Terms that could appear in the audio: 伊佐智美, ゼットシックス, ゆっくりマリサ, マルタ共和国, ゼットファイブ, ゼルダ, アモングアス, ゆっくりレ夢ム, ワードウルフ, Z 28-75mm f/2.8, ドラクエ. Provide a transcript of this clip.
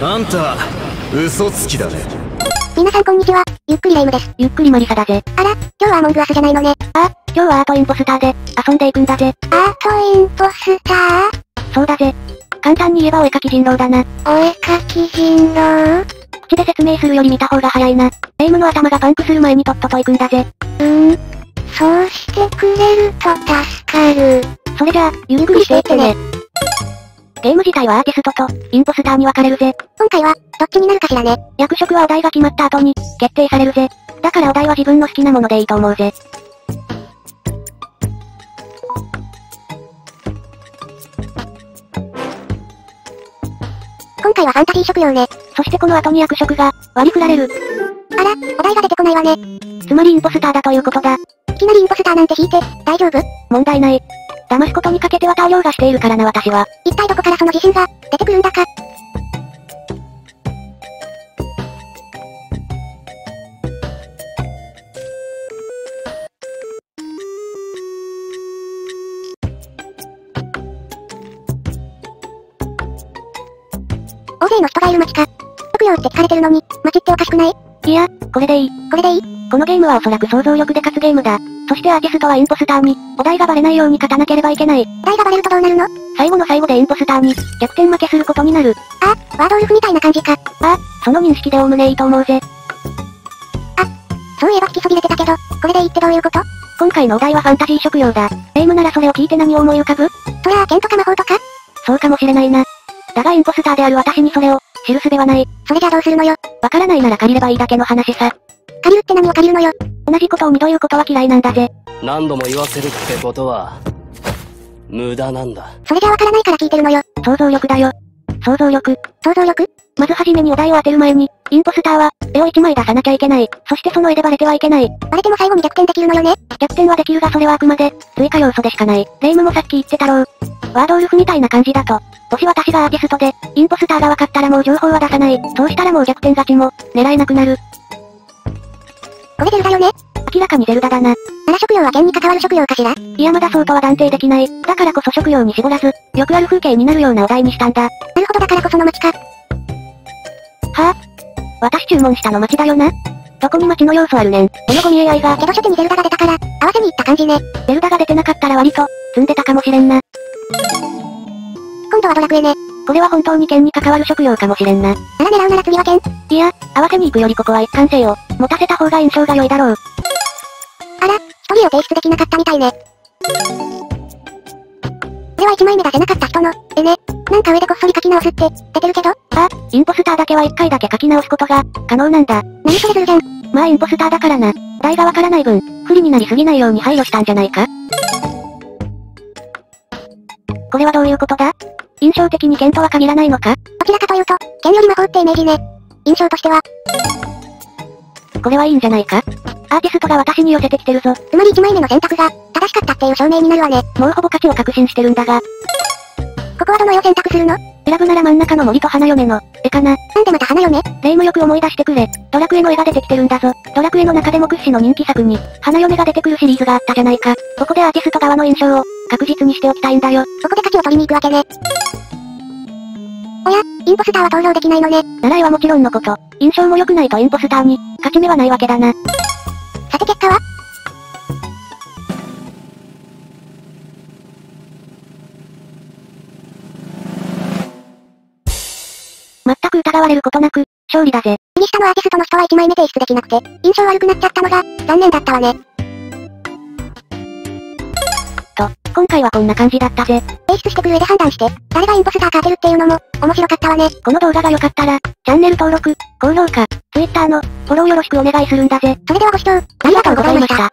あんた、嘘つきだね。皆さんこんにちは、ゆっくりレ夢ムです。ゆっくりマリサだぜ。あら、今日はアモングアスじゃないのね。あ、今日はアートインポスターで遊んでいくんだぜ。アートインポスター？そうだぜ。簡単に言えばお絵かき人狼だな。お絵かき人狼？口で説明するより見た方が早いな。レ夢ムの頭がパンクする前にとっとと行くんだぜ。そうしてくれると助かる。それじゃあ、ゆっくりしていってね。ゲーム自体はアーティストとインポスターに分かれるぜ。今回はどっちになるかしらね。役職はお題が決まった後に決定されるぜ。だからお題は自分の好きなものでいいと思うぜ。今回はファンタジー職業ね。そしてこの後に役職が割り振られる。あら、お題が出てこないわね。つまりインポスターだということだ。いきなりインポスターなんて引いて大丈夫？問題ない。騙すことにかけては大量がしているからな、私は。一体どこからその自信が出てくるんだか。大勢の人がいる街か。職業って聞かれてるのに、街っておかしくない？いや、これでいい。これでいい？このゲームはおそらく想像力で勝つゲームだ。そしてアーティストはインポスターに、お題がバレないように勝たなければいけない。お題がバレるとどうなるの？最後の最後でインポスターに、逆転負けすることになる。あ、ワードウルフみたいな感じか。あ、その認識でおおむねいいと思うぜ。あ、そういえば聞きそびれてたけど、これでいいってどういうこと？今回のお題はファンタジー職業だ。レ夢ムならそれを聞いて何を思い浮かぶ？トラー剣とか魔法とか？そうかもしれないな。だがインポスターである私にそれを、知る術はない。それじゃあどうするのよ。わからないなら借りればいいだけの話さ。借りるって何を借りるのよ。同じことを二度言うことは嫌いなんだぜ。何度も言わせるってことは無駄なんだ。それじゃわからないから聞いてるのよ。想像力だよ。想像力。想像力？まずはじめにお題を当てる前に、インポスターは絵を一枚出さなきゃいけない。そしてその絵でバレてはいけない。バレても最後に逆転できるのよね。逆転はできるがそれはあくまで追加要素でしかない。レ夢ムもさっき言ってたろう。ワードウルフみたいな感じだと。もし私がアーティストで、インポスターが分かったらもう情報は出さない。そうしたらもう逆転勝ちも狙えなくなる。これゼルダよね。明らかにゼルダだな。なら職業は剣に関わる職業かしら？いやまだそうとは断定できない。だからこそ職業に絞らず、よくある風景になるようなお題にしたんだ。なるほど、だからこその街か。はぁ？私注文したの街だよな。どこに街の要素あるねん。このゴミ AI が。けど初手にゼルダが出たから、合わせに行った感じね。ゼルダが出てなかったら割と、積んでたかもしれんな。今度はドラクエね。これは本当に剣に関わる職業かもしれんな。なら狙うなら次は剣。いや、合わせに行くよりここは一貫性を持たせた方が印象が良いだろう。あら、一人を提出できなかったみたいね。では1枚目出せなかった人の絵ね。なんか上でこっそり書き直すって出てるけど。あ、インポスターだけは1回だけ書き直すことが可能なんだ。何それずるじゃん。まあインポスターだからな。題がわからない分、不利になりすぎないように配慮したんじゃないか。これはどういうことだ？印象的に剣とは限らないのか？どちらかというと、剣より魔法ってイメージね。印象としては。これはいいんじゃないか？アーティストが私に寄せてきてるぞ。つまり1枚目の選択が、正しかったっていう証明になるわね。もうほぼ価値を確信してるんだが。ここはどの絵を選択するの？選ぶなら真ん中の森と花嫁の絵かな。なんでまた花嫁？レ夢ムよく思い出してくれ。ドラクエの絵が出てきてるんだぞ。ドラクエの中でも屈指の人気作に、花嫁が出てくるシリーズがあったじゃないか。ここでアーティスト側の印象を、確実にしておきたいんだよ。ここで価値を取りに行くわけね。おや、インポスターは登場できないのね。習いはもちろんのこと、印象も良くないとインポスターに、勝ち目はないわけだな。さて結果は？全く疑われることなく、勝利だぜ。右下のアーティストの人は1枚目提出できなくて、印象悪くなっちゃったのが、残念だったわね。今回はこんな感じだったぜ。提出してくる上で判断して、誰がインポスターか当てるっていうのも、面白かったわね。この動画が良かったら、チャンネル登録、高評価、Twitter のフォローよろしくお願いするんだぜ。それではご視聴、ありがとうございました。